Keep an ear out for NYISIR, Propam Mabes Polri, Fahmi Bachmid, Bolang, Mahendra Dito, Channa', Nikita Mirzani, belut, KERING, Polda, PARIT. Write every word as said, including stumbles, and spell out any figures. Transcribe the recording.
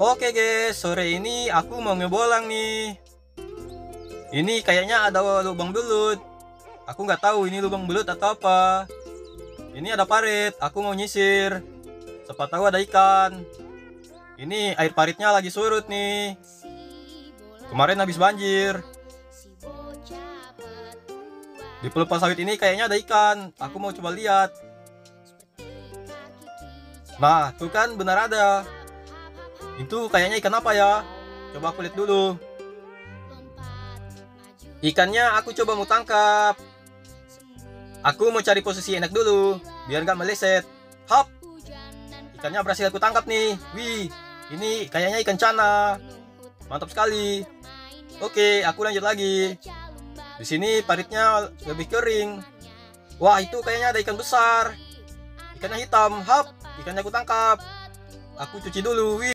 Oke guys, sore ini aku mau ngebolang nih. Ini kayaknya ada lubang belut. Aku nggak tahu ini lubang belut atau apa. Ini ada parit, aku mau nyisir. Siapa tahu ada ikan. Ini air paritnya lagi surut nih. Kemarin habis banjir. Di pelupa sawit ini kayaknya ada ikan. Aku mau coba lihat. Nah, tuh kan benar ada. Itu kayaknya ikan apa ya? Coba aku lihat dulu. Ikannya aku coba mau tangkap. Aku mau cari posisi enak dulu, biar gak meleset. Hap! Ikannya berhasil aku tangkap nih. Wih, ini kayaknya ikan cana. Mantap sekali. Oke, aku lanjut lagi. Di sini paritnya lebih kering. Wah, itu kayaknya ada ikan besar. Ikannya hitam. Hap! Ikannya aku tangkap. Aku cuci dulu. Wih.